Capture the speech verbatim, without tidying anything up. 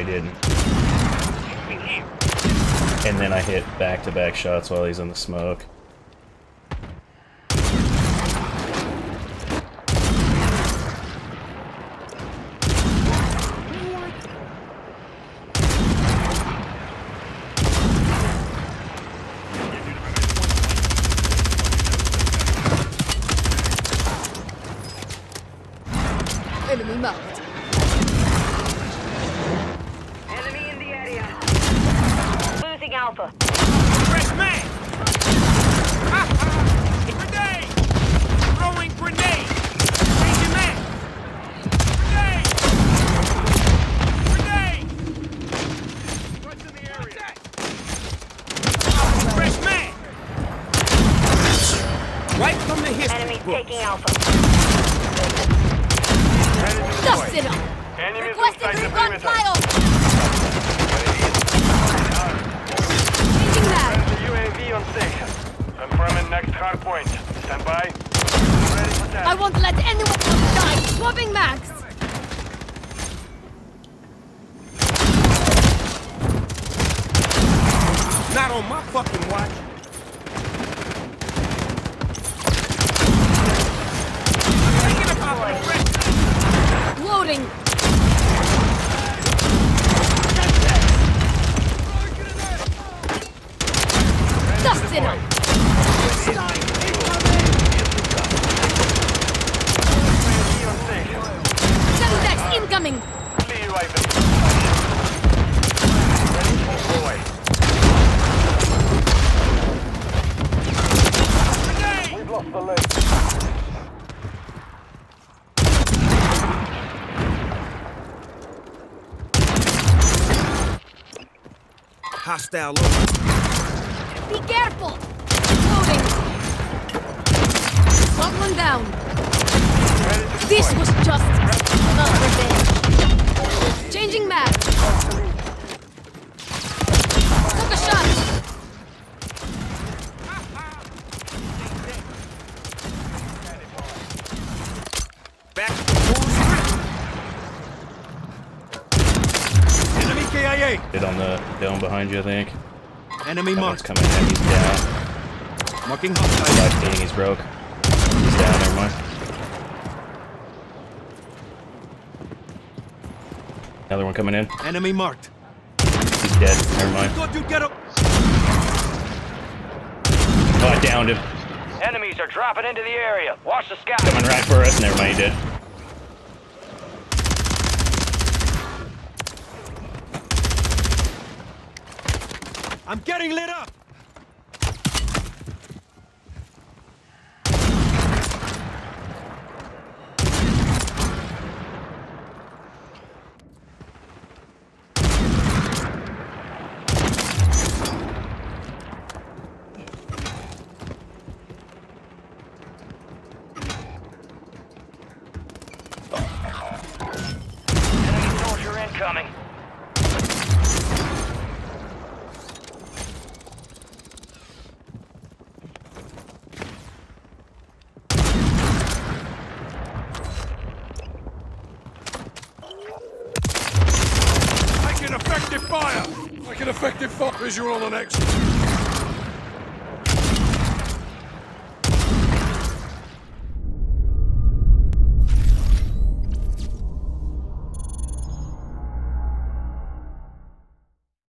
I didn't. And then I hit back-to-back shots while he's in the smoke. Enemy marked. Enemy in the area. Losing Alpha. Fresh man! Ha ha! Grenade! Throwing grenade! Changing man! Grenade! Grenade! What's in the area? Fresh man! Right from the history. Enemy taking Alpha. Dust it up! Requesting recon flyover! Changing back! U A V on station. Confirming next hard point. Stand by. Ready for task. I won't let anyone else die! Swapping max! Not on my fucking watch! Taking a pop on the rest! Loading. Dust in up. Semtex incoming. We've lost the lead. Hostile load. Be careful! Loading! Someone down. This was just another day. Changing map. Took a shot. Back to full. Enemy K I A. Hit on the down behind you, I think. Enemy marks coming at you. He's down. Marking hostile. He's, he's broke. He's down. Never mind. Another one coming in. Enemy marked. He's dead. Never mind. Thought you'd get him. Oh, I downed him. Enemies are dropping into the area. Watch the scout. Coming right for us. Never mind. He did. I'm getting lit up! Enemy soldier incoming. Effective fire! Like an effective fire! Visual on exit.